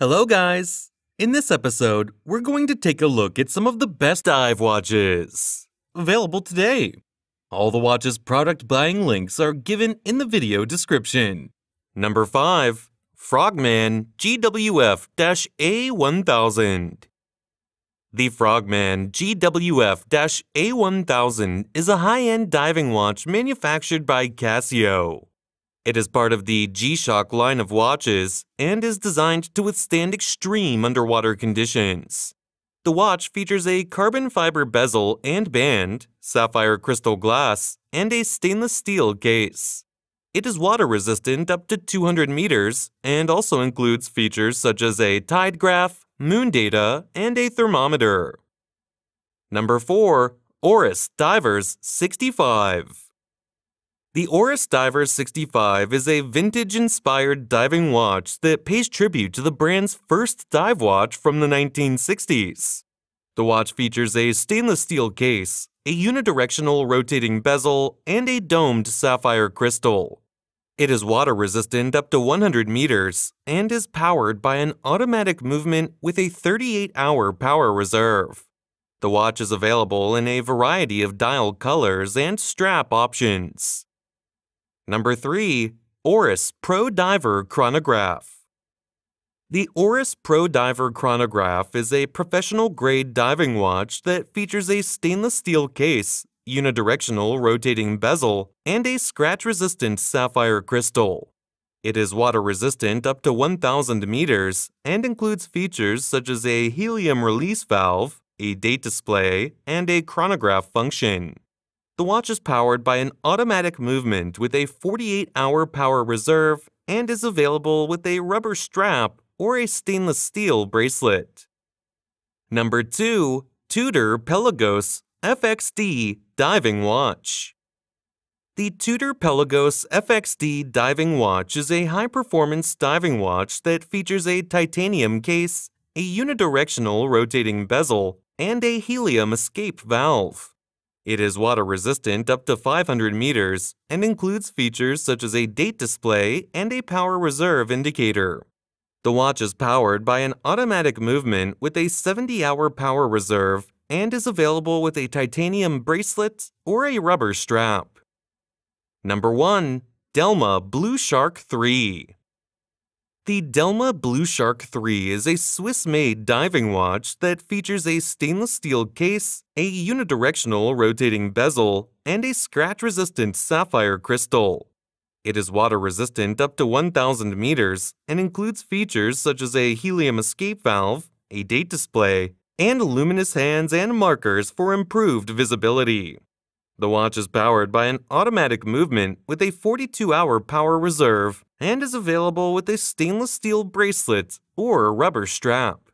Hello guys! In this episode, we're going to take a look at some of the best dive watches available today. All the watches' product buying links are given in the video description. Number 5. Frogman GWF-A1000. The Frogman GWF-A1000 is a high-end diving watch manufactured by Casio. It is part of the G-Shock line of watches and is designed to withstand extreme underwater conditions. The watch features a carbon fiber bezel and band, sapphire crystal glass, and a stainless steel case. It is water-resistant up to 200 meters and also includes features such as a tide graph, moon data, and a thermometer. Number 4. Oris Divers 65. The Oris Divers 65 is a vintage-inspired diving watch that pays tribute to the brand's first dive watch from the 1960s. The watch features a stainless steel case, a unidirectional rotating bezel, and a domed sapphire crystal. It is water-resistant up to 100 meters and is powered by an automatic movement with a 38-hour power reserve. The watch is available in a variety of dial colors and strap options. Number 3. Oris Pro Diver Chronograph. The Oris Pro Diver Chronograph is a professional-grade diving watch that features a stainless steel case, unidirectional rotating bezel, and a scratch-resistant sapphire crystal. It is water-resistant up to 1,000 meters and includes features such as a helium release valve, a date display, and a chronograph function. The watch is powered by an automatic movement with a 48-hour power reserve and is available with a rubber strap or a stainless steel bracelet. Number 2. Tudor Pelagos FXD Diving Watch. The Tudor Pelagos FXD Diving Watch is a high-performance diving watch that features a titanium case, a unidirectional rotating bezel, and a helium escape valve. It is water-resistant up to 500 meters and includes features such as a date display and a power reserve indicator. The watch is powered by an automatic movement with a 70-hour power reserve and is available with a titanium bracelet or a rubber strap. Number 1. Delma Blue Shark III. The Delma Blue Shark III is a Swiss-made diving watch that features a stainless steel case, a unidirectional rotating bezel, and a scratch-resistant sapphire crystal. It is water-resistant up to 1,000 meters and includes features such as a helium escape valve, a date display, and luminous hands and markers for improved visibility. The watch is powered by an automatic movement with a 42-hour power reserve and is available with a stainless steel bracelet or rubber strap.